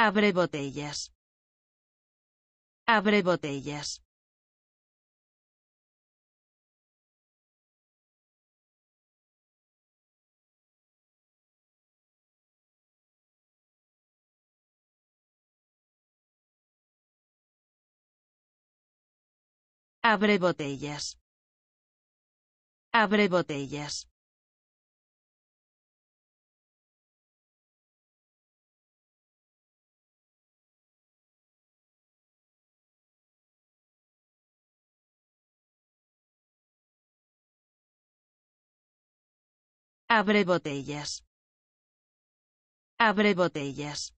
Abrebotellas. Abrebotellas. Abrebotellas. Abrebotellas. Abrebotellas. Abrebotellas.